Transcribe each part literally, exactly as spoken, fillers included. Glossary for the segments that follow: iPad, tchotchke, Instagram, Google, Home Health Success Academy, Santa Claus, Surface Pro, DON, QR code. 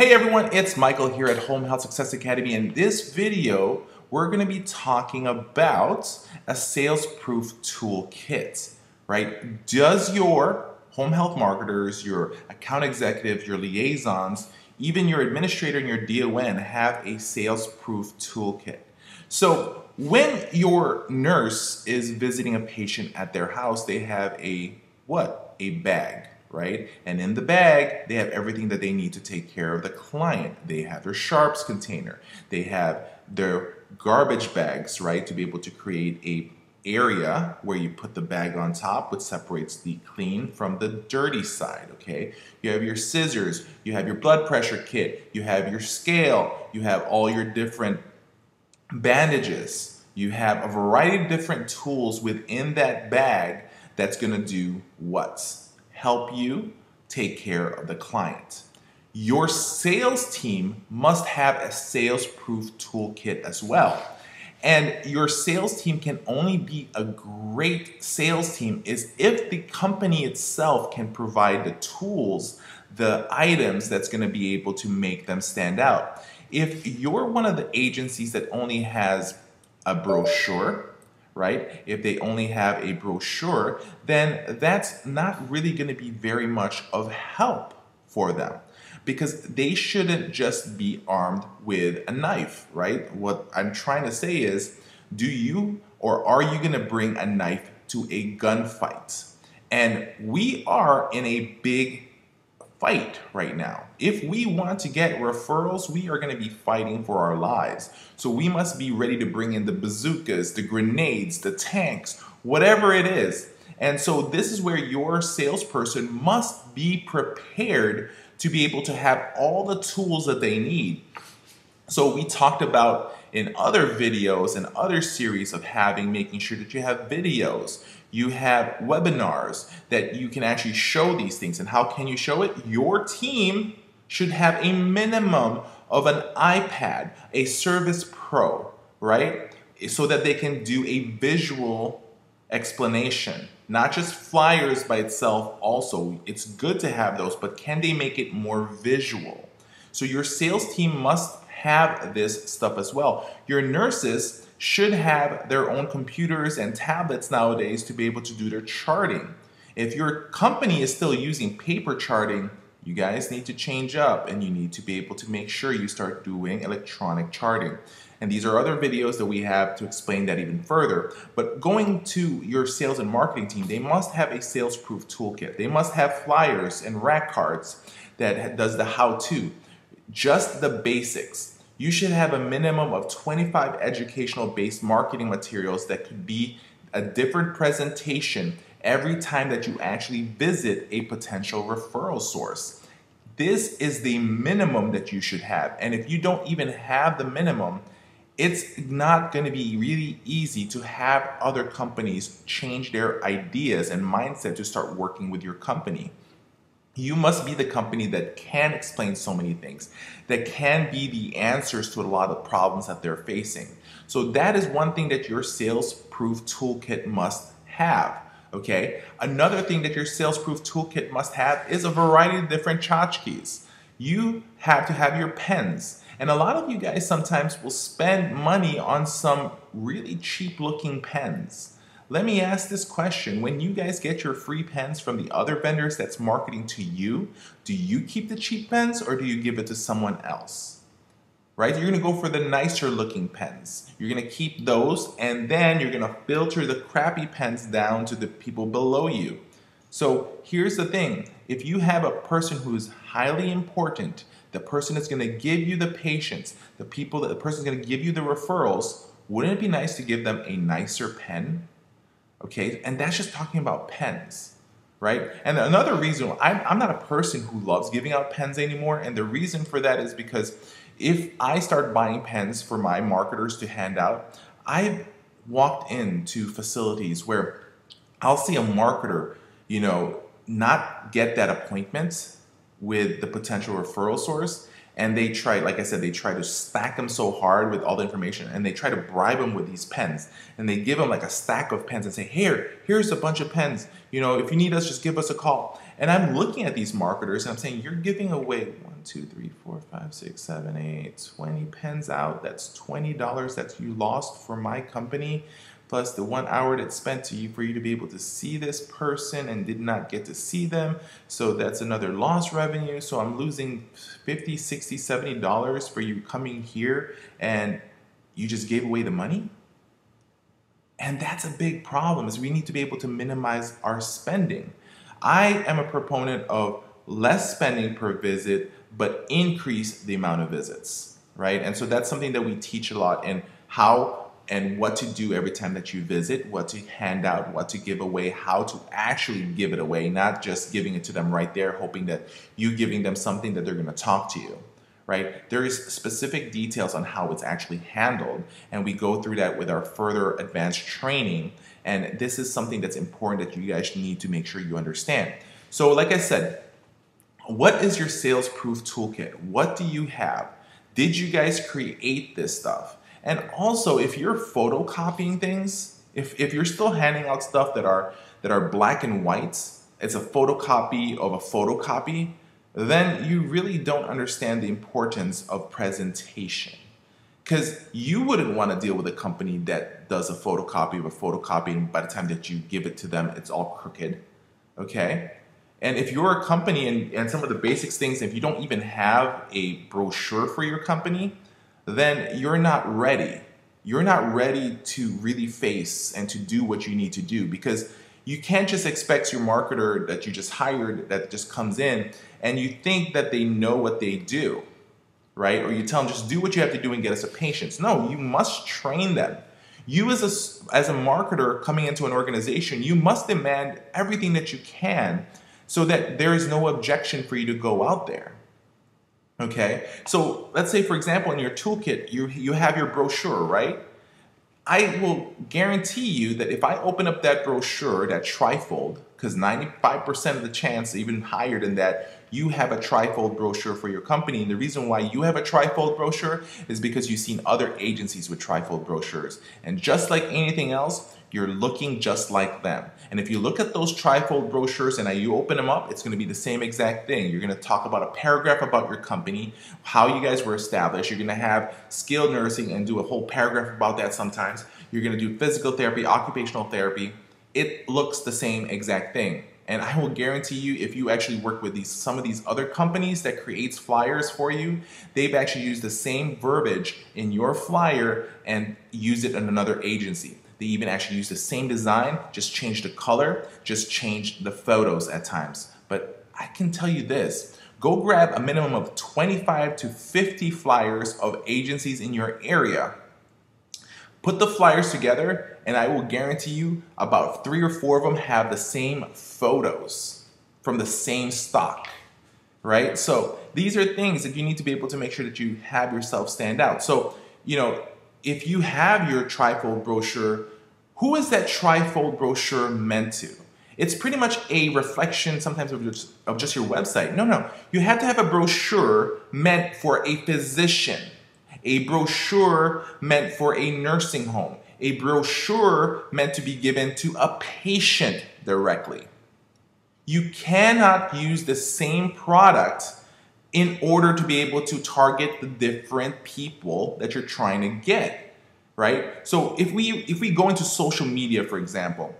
Hey everyone, it's Michael here at Home Health Success Academy. In this video, we're going to be talking about a sales proof toolkit, right? Does your home health marketers, your account executives, your liaisons, even your administrator and your D O N have a sales proof toolkit? So when your nurse is visiting a patient at their house, they have a what? A bag. Right? And in the bag, they have everything that they need to take care of the client. They have their sharps container. They have their garbage bags, right? To be able to create a area where you put the bag on top, which separates the clean from the dirty side, okay? You have your scissors. You have your blood pressure kit. You have your scale. You have all your different bandages. You have a variety of different tools within that bag that's going to do what? Help you take care of the client. Your sales team must have a sales proof toolkit as well. And your sales team can only be a great sales team is if the company itself can provide the tools, the items that's going to be able to make them stand out. If you're one of the agencies that only has a brochure, right? If they only have a brochure, then that's not really going to be very much of help for them because they shouldn't just be armed with a knife, right? What I'm trying to say is, do you or are you going to bring a knife to a gunfight? And we are in a big fight right now. If we want to get referrals, we are going to be fighting for our lives. So we must be ready to bring in the bazookas, the grenades, the tanks, whatever it is. And so this is where your salesperson must be prepared to be able to have all the tools that they need. So we talked about in other videos and other series of having, making sure that you have videos, you have webinars that you can actually show these things. And how can you show it? Your team should have a minimum of an iPad, a Surface Pro, right? So that they can do a visual explanation, not just flyers by itself also. It's good to have those, but can they make it more visual? So your sales team must have this stuff as well. Your nurses should have their own computers and tablets nowadays to be able to do their charting. If your company is still using paper charting, you guys need to change up and you need to be able to make sure you start doing electronic charting. And these are other videos that we have to explain that even further. But going to your sales and marketing team, they must have a sales proof toolkit. They must have flyers and rack cards that does the how-to. Just the basics. You should have a minimum of twenty-five educational-based marketing materials that could be a different presentation every time that you actually visit a potential referral source. This is the minimum that you should have. And if you don't even have the minimum, it's not going to be really easy to have other companies change their ideas and mindset to start working with your company. You must be the company that can explain so many things, that can be the answers to a lot of problems that they're facing. So that is one thing that your sales proof toolkit must have, okay? Another thing that your sales proof toolkit must have is a variety of different tchotchkes. You have to have your pens. And a lot of you guys sometimes will spend money on some really cheap looking pens. Let me ask this question. When you guys get your free pens from the other vendors that's marketing to you, do you keep the cheap pens or do you give it to someone else? Right? You're gonna go for the nicer looking pens. You're gonna keep those and then you're gonna filter the crappy pens down to the people below you. So here's the thing. If you have a person who is highly important, the person that's gonna give you the patients, the people that the person's gonna give you the referrals, wouldn't it be nice to give them a nicer pen? Okay, and that's just talking about pens, right? And another reason, I'm, I'm not a person who loves giving out pens anymore, and the reason for that is because if I start buying pens for my marketers to hand out, I've walked into facilities where I'll see a marketer, you know, not get that appointment with the potential referral source, And they try, like I said, they try to stack them so hard with all the information, and they try to bribe them with these pens. And they give them like a stack of pens and say, here, here's a bunch of pens. You know, if you need us, just give us a call. And I'm looking at these marketers and I'm saying, you're giving away one, two, three, four, five, six, seven, eight, twenty pens out. That's twenty dollars that you lost for my company, plus the one hour that's spent to you for you to be able to see this person and did not get to see them. So that's another lost revenue. So I'm losing fifty, sixty, seventy dollars for you coming here and you just gave away the money. And that's a big problem, is we need to be able to minimize our spending. I am a proponent of less spending per visit, but increase the amount of visits, right? And so that's something that we teach a lot in how and what to do every time that you visit, what to hand out, what to give away, how to actually give it away, not just giving it to them right there, hoping that you're giving them something that they're gonna talk to you, right? There is specific details on how it's actually handled, and we go through that with our further advanced training, and this is something that's important that you guys need to make sure you understand. So like I said, what is your sales proof toolkit? What do you have? Did you guys create this stuff? And also, if you're photocopying things, if, if you're still handing out stuff that are, that are black and white, it's a photocopy of a photocopy, then you really don't understand the importance of presentation. Because you wouldn't want to deal with a company that does a photocopy of a photocopy, and by the time that you give it to them, it's all crooked, okay? And if you're a company and, and some of the basic things, if you don't even have a brochure for your company, then you're not ready. You're not ready to really face and to do what you need to do, because you can't just expect your marketer that you just hired that just comes in and you think that they know what they do, right? Or you tell them just do what you have to do and get us a patient. No, you must train them. You as a, as a marketer coming into an organization, you must demand everything that you can so that there is no objection for you to go out there. Okay, so let's say, for example, in your toolkit, you, you have your brochure, right? I will guarantee you that if I open up that brochure, that trifold, because ninety-five percent of the chance, even higher than that, you have a trifold brochure for your company. And the reason why you have a trifold brochure is because you've seen other agencies with trifold brochures. And just like anything else, you're looking just like them. And if you look at those trifold brochures and you open them up, it's gonna be the same exact thing. You're gonna talk about a paragraph about your company, how you guys were established. You're gonna have skilled nursing and do a whole paragraph about that sometimes. You're gonna do physical therapy, occupational therapy. It looks the same exact thing. And I will guarantee you, if you actually work with these, some of these other companies that creates flyers for you, they've actually used the same verbiage in your flyer and used it in another agency. They even actually use the same design, just change the color, just change the photos at times. But I can tell you this, go grab a minimum of twenty-five to fifty flyers of agencies in your area. Put the flyers together, and I will guarantee you about three or four of them have the same photos from the same stock, right? So these are things that you need to be able to make sure that you have yourself stand out. So, you know, if you have your trifold brochure, who is that trifold brochure meant to? It's pretty much a reflection sometimes of just, of just your website. No, no. You have to have a brochure meant for a physician, a brochure meant for a nursing home, a brochure meant to be given to a patient directly. You cannot use the same product in order to be able to target the different people that you're trying to get, right? So if we if we go into social media, for example,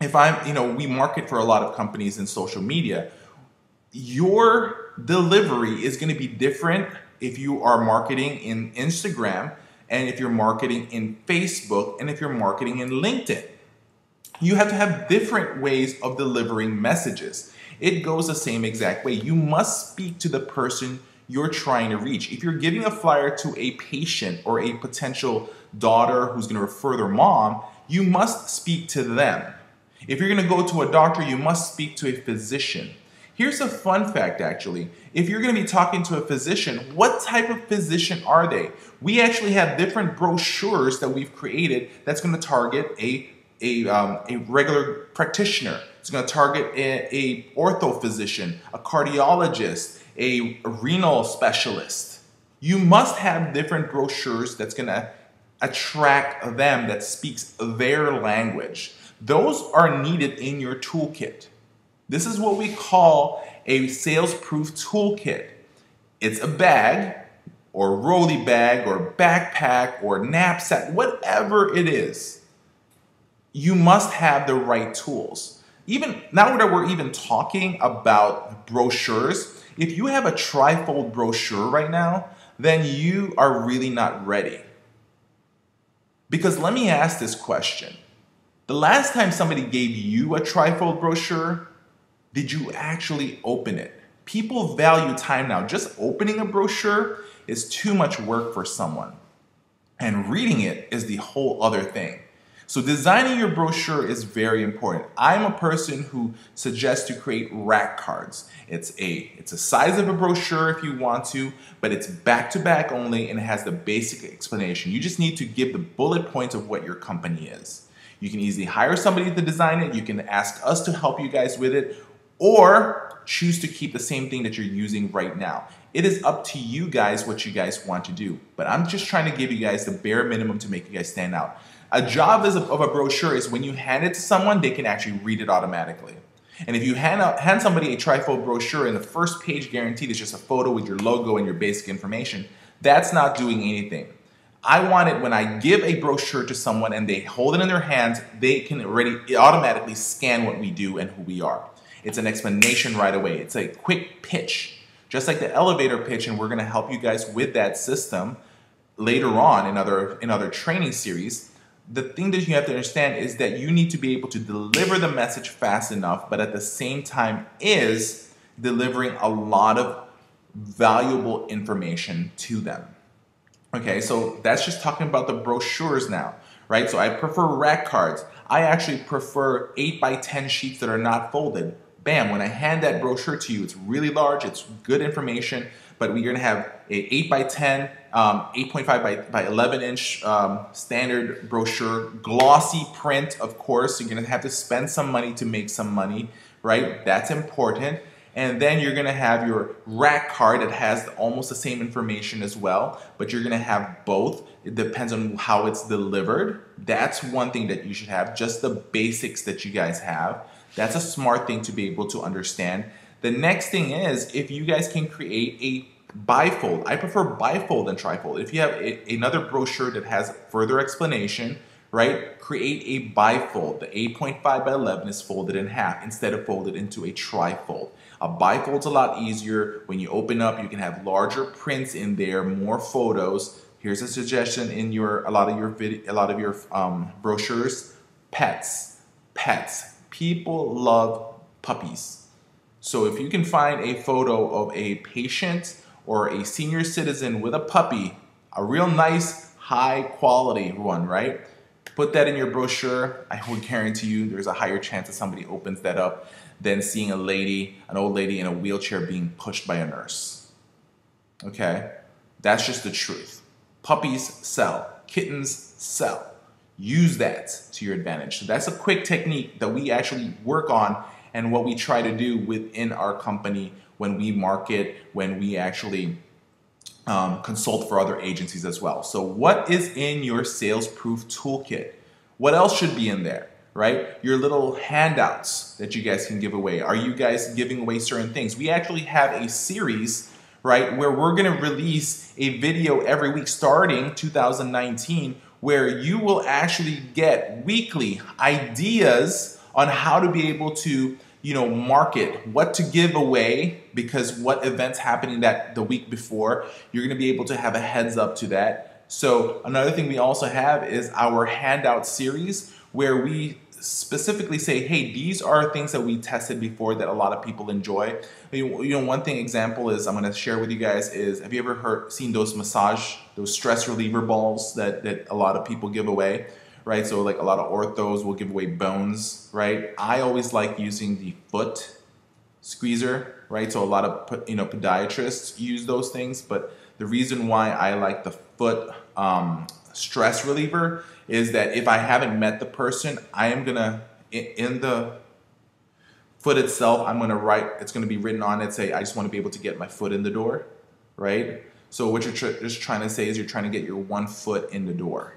if I'm, you know, we market for a lot of companies in social media, your delivery is gonna be different if you are marketing in Instagram, and if you're marketing in Facebook, and if you're marketing in LinkedIn. You have to have different ways of delivering messages. It goes the same exact way. You must speak to the person you're trying to reach. If you're giving a flyer to a patient or a potential daughter who's gonna refer their mom, you must speak to them. If you're gonna go to a doctor, you must speak to a physician. Here's a fun fact, actually. If you're gonna be talking to a physician, what type of physician are they? We actually have different brochures that we've created that's gonna target a, a, um, a regular practitioner. It's gonna target a, a ortho physician, a cardiologist, a renal specialist. you must have different brochures that's gonna attract them, that speaks their language. Those are needed in your toolkit. This is what we call a sales-proof toolkit. It's a bag, or rolly bag, or backpack, or knapsack, whatever it is. You must have the right tools. Even now that we're even talking about brochures, if you have a trifold brochure right now, then you are really not ready. Because let me ask this question. The last time somebody gave you a trifold brochure, did you actually open it? People value time now. Just opening a brochure is too much work for someone. And reading it is the whole other thing. So designing your brochure is very important. I'm a person who suggests to create rack cards. It's a, it's a size of a brochure if you want to, but it's back-to-back only and it has the basic explanation. You just need to give the bullet points of what your company is. You can easily hire somebody to design it. You can ask us to help you guys with it, or choose to keep the same thing that you're using right now. It is up to you guys what you guys want to do. But I'm just trying to give you guys the bare minimum to make you guys stand out. A job is a, of a brochure is when you hand it to someone, they can actually read it automatically. And if you hand, out, hand somebody a trifold brochure and the first page guaranteed is just a photo with your logo and your basic information, that's not doing anything. I want it when I give a brochure to someone and they hold it in their hands, they can already automatically scan what we do and who we are. It's an explanation right away. It's a quick pitch, just like the elevator pitch, and we're gonna help you guys with that system later on in other, in other training series. The thing that you have to understand is that you need to be able to deliver the message fast enough, but at the same time is delivering a lot of valuable information to them. Okay, so that's just talking about the brochures now, right? So I prefer rack cards. I actually prefer eight by ten sheets that are not folded. Bam, when I hand that brochure to you, it's really large, it's good information, but we're gonna have an eight by ten, um, eight point five by eleven inch um, standard brochure, glossy print, of course. You're gonna have to spend some money to make some money, right? That's important. And then you're gonna have your rack card that has almost the same information as well, but you're gonna have both. It depends on how it's delivered. That's one thing that you should have, just the basics that you guys have. That's a smart thing to be able to understand. The next thing is if you guys can create a bifold. I prefer bifold than trifold. If you have a, another brochure that has further explanation, right, create a bifold. The eight point five by eleven is folded in half instead of folded into a trifold. A bifold's a lot easier. When you open up, you can have larger prints in there, more photos. Here's a suggestion in your a lot of your video, a lot of your um, brochures. Pets, pets. People love puppies. So if you can find a photo of a patient or a senior citizen with a puppy, a real nice, high quality one, right? Put that in your brochure. I would guarantee you there's a higher chance that somebody opens that up than seeing a lady, an old lady in a wheelchair being pushed by a nurse. Okay? That's just the truth. Puppies sell. Kittens sell. Use that to your advantage. So that's a quick technique that we actually work on and what we try to do within our company when we market, when we actually um, consult for other agencies as well. So what is in your sales proof toolkit? What else should be in there, right? Your little handouts that you guys can give away. Are you guys giving away certain things? We actually have a series, right, where we're gonna release a video every week starting two thousand nineteen, where you will actually get weekly ideas on how to be able to, you know, market, what to give away, because what event's happening that the week before, you're gonna be able to have a heads up to that. So another thing we also have is our handout series, where we specifically say, hey, these are things that we tested before that a lot of people enjoy. You know, one thing example is I'm gonna share with you guys is, have you ever heard, seen those massage, those stress reliever balls that, that a lot of people give away? Right, so like a lot of orthos will give away bones, right? I always like using the foot squeezer, right? So a lot of, you know, podiatrists use those things, but the reason why I like the foot um, stress reliever is that if I haven't met the person, I am gonna, in the foot itself, I'm gonna write, it's gonna be written on it, say, I just wanna be able to get my foot in the door, right? So what you're tr just trying to say is you're trying to get your one foot in the door.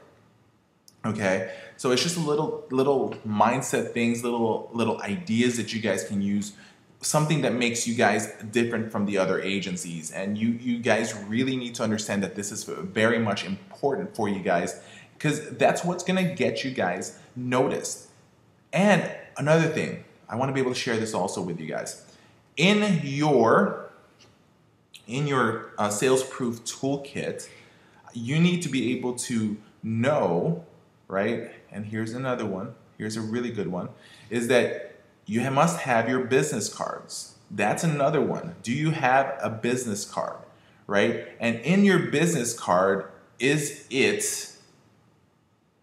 Okay, so it's just little little mindset things, little little ideas that you guys can use, something that makes you guys different from the other agencies. And you, you guys really need to understand that this is very much important for you guys, because that's what's going to get you guys noticed. And another thing, I want to be able to share this also with you guys. In your, in your uh, sales proof toolkit, you need to be able to know, right? And here's another one. Here's a really good one, is that you must have your business cards. That's another one. Do you have a business card, right? And in your business card, is it,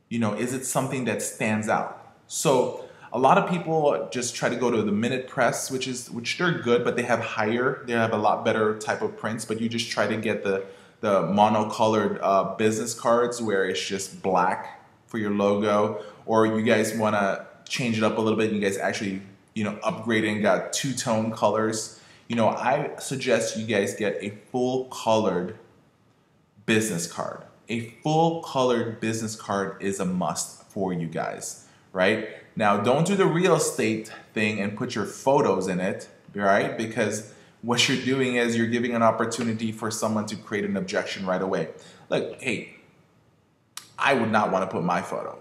you know, is it something that stands out? So a lot of people just try to go to the minute press, which is which they're good, but they have higher, they have a lot better type of prints. But you just try to get the the monocolored uh, business cards where it's just black for your logo, or you guys want to change it up a little bit. And you guys actually, you know, upgraded and got two tone colors. You know, I suggest you guys get a full colored business card. A full colored business card is a must for you guys, right? Now, don't do the real estate thing and put your photos in it, right? Because what you're doing is you're giving an opportunity for someone to create an objection right away. Like, hey, I would not want to put my photo,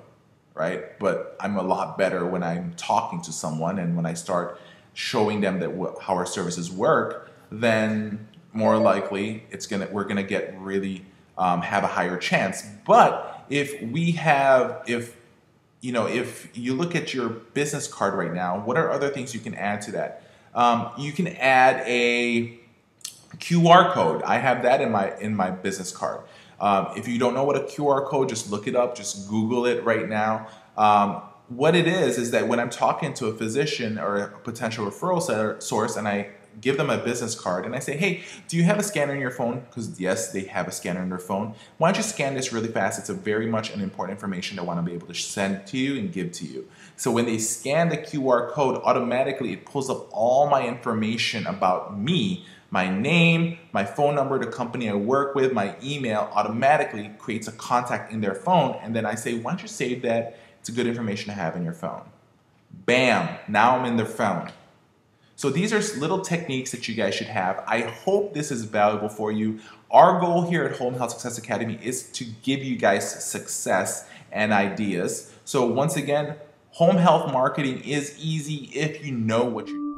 right? But I'm a lot better when I'm talking to someone and when I start showing them that how our services work, then more likely it's gonna we're gonna get really um, have a higher chance. But if we have if you know, if you look at your business card right now, what are other things you can add to that? Um, you can add a Q R code. I have that in my in my business card. Um, if you don't know what a Q R code, just look it up. Just Google it right now. Um, what it is is that when I'm talking to a physician or a potential referral source, and I give them a business card and I say, hey, do you have a scanner in your phone? Because yes, they have a scanner in their phone. Why don't you scan this really fast? It's a very much an important information I want to be able to send to you and give to you. So when they scan the Q R code, automatically it pulls up all my information about me, my name, my phone number, the company I work with, my email, automatically creates a contact in their phone. And then I say, why don't you save that? It's a good information to have in your phone. Bam, now I'm in their phone. So these are little techniques that you guys should have. I hope this is valuable for you. Our goal here at Home Health Success Academy is to give you guys success and ideas. So once again, home health marketing is easy if you know what you're doing.